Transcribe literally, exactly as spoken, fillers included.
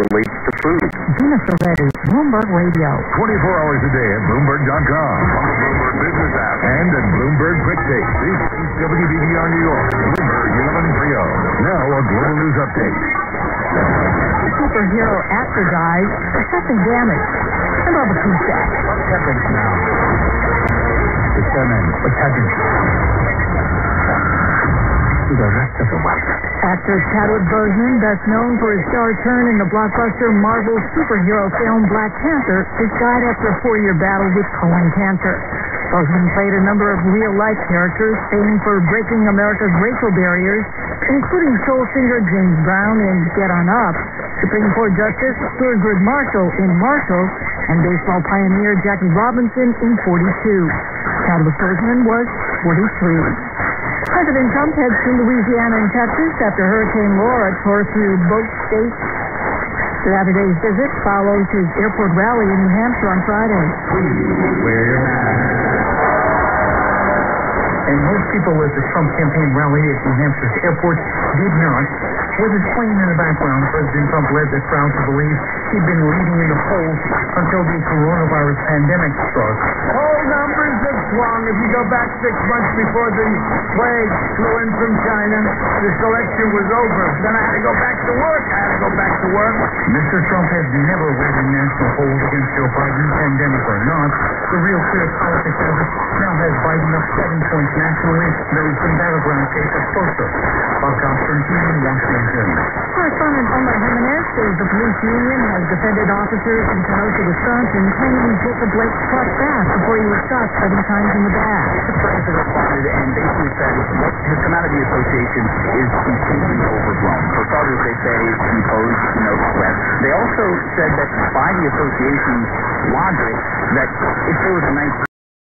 relates to food. Jennifer Reddy, Bloomberg Radio. twenty-four hours a day at Bloomberg dot com, on the Bloomberg Business app, and at Bloomberg Quick Take. This is W B B R New York, Bloomberg eleven thirty. Now a global news update. Superhero actor dies for something damaged. And all the food back. What's happened now? It's done in. What's happened? The rest of the world. Actor Chadwick Boseman, best known for his star turn in the blockbuster Marvel superhero film Black Panther, has died after a four-year battle with colon cancer. Boseman played a number of real-life characters, famed for breaking America's racial barriers, including soul singer James Brown in Get On Up, Supreme Court Justice Thurgood Marshall in Marshall, and baseball pioneer Jackie Robinson in forty-two. Chadwick Boseman was forty-three. President Trump heads to Louisiana and Texas after Hurricane Laura tore through both states. Saturday's visit follows his airport rally in New Hampshire on Friday. Please wear your mask. And most people at the Trump campaign rally at New Hampshire's airport did not. With his plane in the background, President Trump led the crowd to believe he'd been leading in the polls until the coronavirus pandemic struck. Poll numbers have swung. If you go back six months before the plague flew in from China, this election was over. Then I had to go back to work. I had to go back to work. Mister Trump has never led in national polls against Joe Biden, pandemic or not. The Real Clear Politics effort now has Biden up seven points nationally, though some battleground states are closer. Bob Costner, T V, Washington. Correspondent Omar Jimenez says the police union has defended officers in Kenosha, Wisconsin, claiming Jacob Blake struck back before he was shot seven times in the back. The president responded and basically said what has come out of the association is completely overblown. For starters, they say he posed no threat. They also said that by the association's logic, that